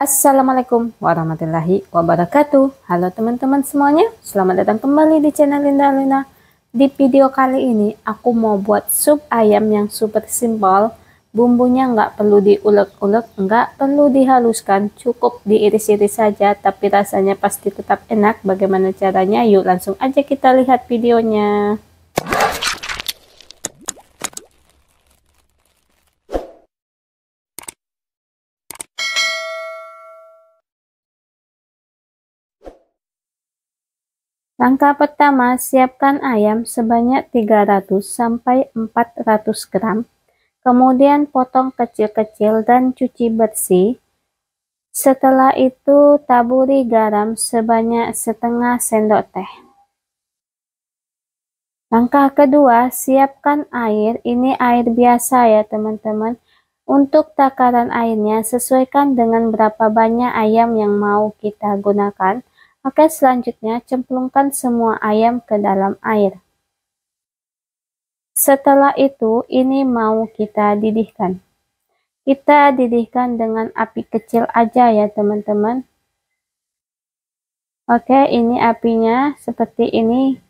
Assalamualaikum warahmatullahi wabarakatuh. Halo teman-teman semuanya, selamat datang kembali di channel Linda Alena. Di video kali ini aku mau buat sup ayam yang super simple. Bumbunya nggak perlu diulek-ulek, nggak perlu dihaluskan, cukup diiris-iris saja, tapi rasanya pasti tetap enak. Bagaimana caranya? Yuk langsung aja kita lihat videonya. Langkah pertama, siapkan ayam sebanyak 300–400 gram. Kemudian potong kecil-kecil dan cuci bersih. Setelah itu taburi garam sebanyak setengah sendok teh. Langkah kedua, siapkan air. Ini air biasa ya teman-teman. Untuk takaran airnya sesuaikan dengan berapa banyak ayam yang mau kita gunakan. Oke, selanjutnya cemplungkan semua ayam ke dalam air. Setelah itu, ini mau kita didihkan. Kita didihkan dengan api kecil aja ya teman-teman. Oke, ini apinya seperti ini.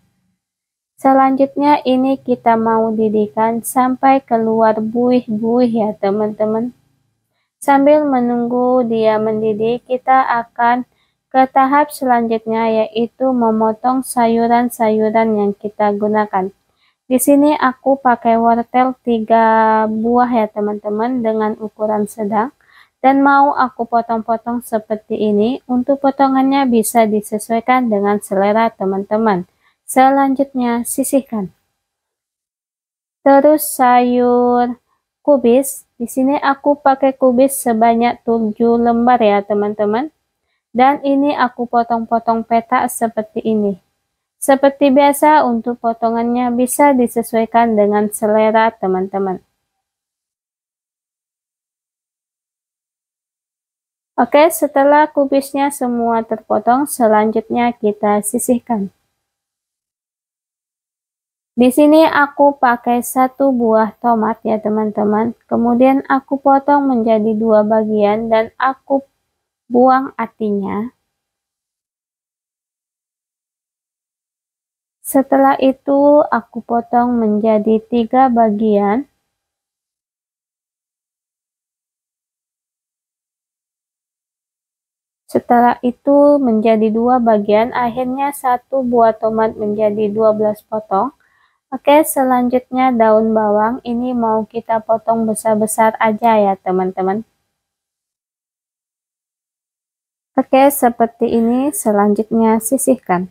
Selanjutnya ini kita mau didihkan sampai keluar buih-buih ya teman-teman. Sambil menunggu dia mendidih, kita akan ke tahap selanjutnya, yaitu memotong sayuran-sayuran yang kita gunakan. Di sini aku pakai wortel 3 buah ya teman-teman, dengan ukuran sedang, dan mau aku potong-potong seperti ini. Untuk potongannya bisa disesuaikan dengan selera teman-teman. Selanjutnya sisihkan. Terus sayur kubis, di sini aku pakai kubis sebanyak 7 lembar ya teman-teman. Dan ini aku potong-potong petak seperti ini. Seperti biasa, untuk potongannya bisa disesuaikan dengan selera teman-teman. Oke, setelah kubisnya semua terpotong, selanjutnya kita sisihkan. Di sini aku pakai 1 buah tomat ya teman-teman. Kemudian aku potong menjadi 2 bagian dan aku buang atinya. Setelah itu aku potong menjadi 3 bagian. Setelah itu menjadi 2 bagian, akhirnya 1 buah tomat menjadi 12 potong. Oke, selanjutnya daun bawang, ini mau kita potong besar-besar aja ya teman-teman. Oke, seperti ini. Selanjutnya sisihkan.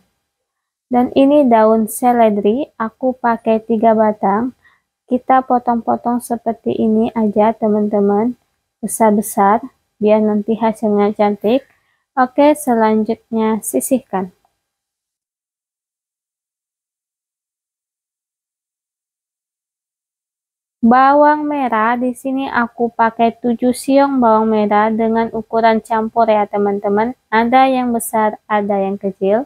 Dan ini daun seledri, aku pakai 3 batang. Kita potong-potong seperti ini aja teman-teman, besar-besar, biar nanti hasilnya cantik. Oke, selanjutnya sisihkan. Bawang merah, di sini aku pakai 7 siung bawang merah dengan ukuran campur ya teman-teman. Ada yang besar, ada yang kecil.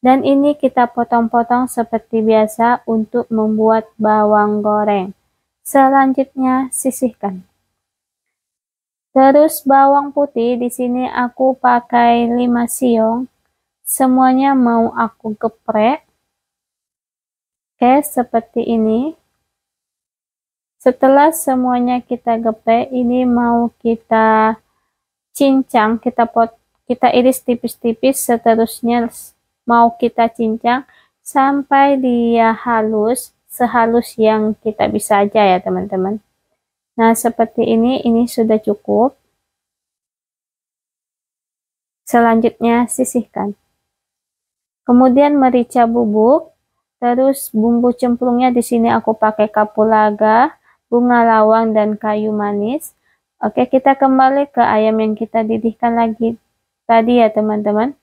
Dan ini kita potong-potong seperti biasa untuk membuat bawang goreng. Selanjutnya sisihkan. Terus bawang putih, di sini aku pakai 5 siung. Semuanya mau aku geprek. Oke, seperti ini. Setelah semuanya kita geprek, ini mau kita cincang, kita iris tipis-tipis, seterusnya mau kita cincang sampai dia halus, sehalus yang kita bisa aja ya teman-teman. Nah, seperti ini sudah cukup. Selanjutnya sisihkan. Kemudian merica bubuk, terus bumbu cemplungnya di sini aku pakai kapulaga, bunga lawang, dan kayu manis. Oke, kita kembali ke ayam yang kita didihkan lagi tadi ya teman-teman.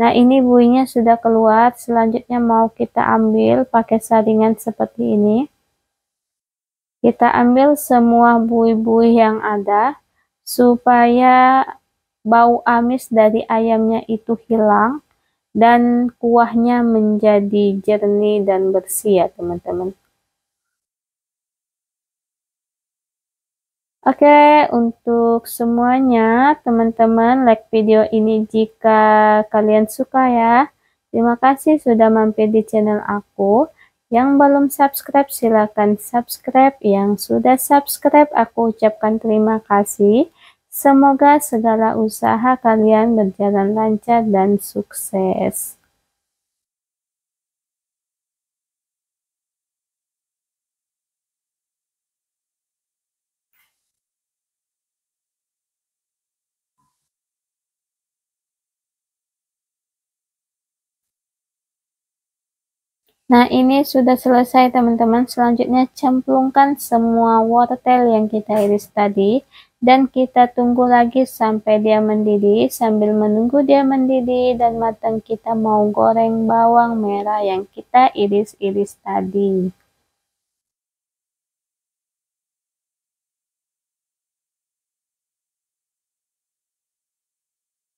Nah, ini buihnya sudah keluar. Selanjutnya mau kita ambil pakai saringan seperti ini. Kita ambil semua buih-buih yang ada supaya bau amis dari ayamnya itu hilang dan kuahnya menjadi jernih dan bersih ya teman-teman. Oke, untuk semuanya teman-teman like video ini jika kalian suka ya. Terima kasih sudah mampir di channel aku. Yang belum subscribe silahkan subscribe. Yang sudah subscribe aku ucapkan terima kasih. Semoga segala usaha kalian berjalan lancar dan sukses. Nah, ini sudah selesai teman-teman. Selanjutnya cemplungkan semua wortel yang kita iris tadi dan kita tunggu lagi sampai dia mendidih. Sambil menunggu dia mendidih dan matang, kita mau goreng bawang merah yang kita iris-iris tadi.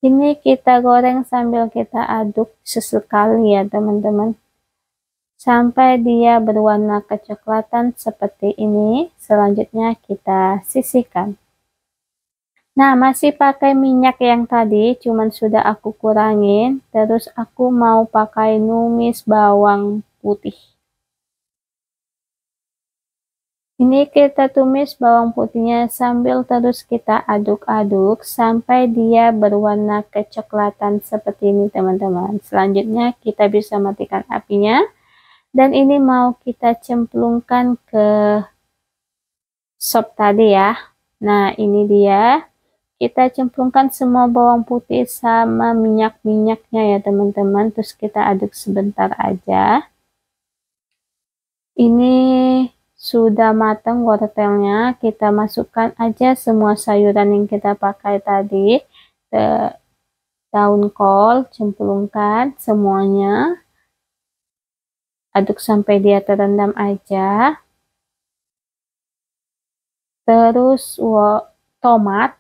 Ini kita goreng sambil kita aduk sesekali ya teman-teman, sampai dia berwarna kecoklatan seperti ini. Selanjutnya kita sisihkan. Nah, masih pakai minyak yang tadi, cuman sudah aku kurangin. Terus aku mau pakai numis bawang putih. Ini kita tumis bawang putihnya sambil terus kita aduk-aduk sampai dia berwarna kecoklatan seperti ini teman-teman. Selanjutnya kita bisa matikan apinya. Dan ini mau kita cemplungkan ke sop tadi ya. Nah, ini dia. Kita cemplungkan semua bawang putih sama minyak-minyaknya ya teman-teman. Terus kita aduk sebentar aja. Ini sudah matang wortelnya. Kita masukkan aja semua sayuran yang kita pakai tadi. Daun kol, cemplungkan semuanya. Aduk sampai dia terendam aja. Terus tomat.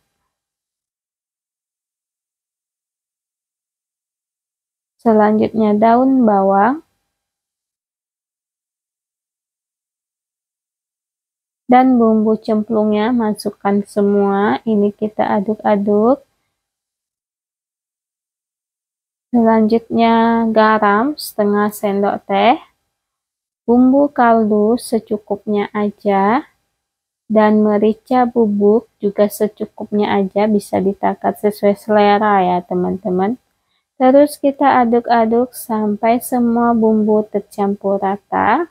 Selanjutnya daun bawang. Dan bumbu cemplungnya masukkan semua. Ini kita aduk-aduk. Selanjutnya garam setengah sendok teh. Bumbu kaldu secukupnya aja, dan merica bubuk juga secukupnya aja, bisa ditakar sesuai selera ya teman-teman. Terus kita aduk-aduk sampai semua bumbu tercampur rata.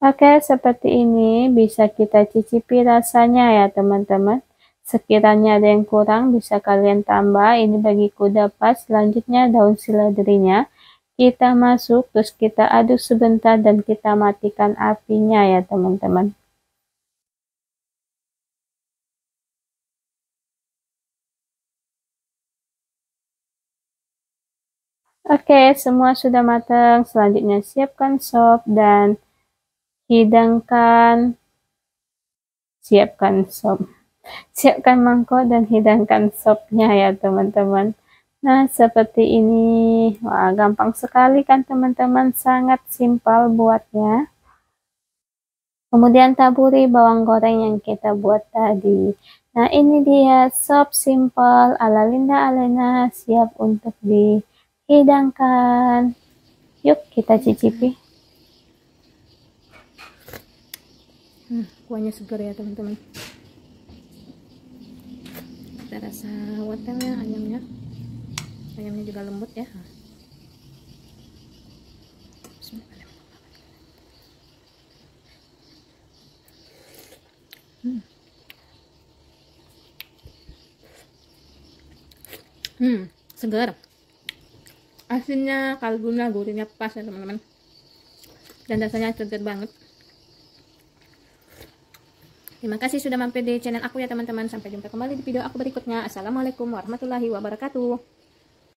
Oke, seperti ini bisa kita cicipi rasanya ya teman-teman. Sekiranya ada yang kurang bisa kalian tambah. Ini bagiku dapat. Selanjutnya daun seledrinya kita masuk, terus kita aduk sebentar dan kita matikan apinya ya teman-teman. Oke, semua sudah matang. Selanjutnya siapkan sop dan hidangkan. Siapkan sop. Siapkan mangkok dan hidangkan sopnya ya teman-teman. Nah, seperti ini. Wah, gampang sekali kan teman-teman, sangat simpel buatnya. Kemudian taburi bawang goreng yang kita buat tadi. Nah, ini dia sop simpel ala Linda Alena, siap untuk dihidangkan. Yuk kita cicipi. Kuahnya segar ya teman-teman. Kita rasa wortelnya, ayamnya juga lembut ya. Segar, asinnya, kaldunya, gurihnya pas ya teman-teman, dan rasanya segar banget. Terima kasih sudah mampir di channel aku ya teman-teman. Sampai jumpa kembali di video aku berikutnya. Assalamualaikum warahmatullahi wabarakatuh.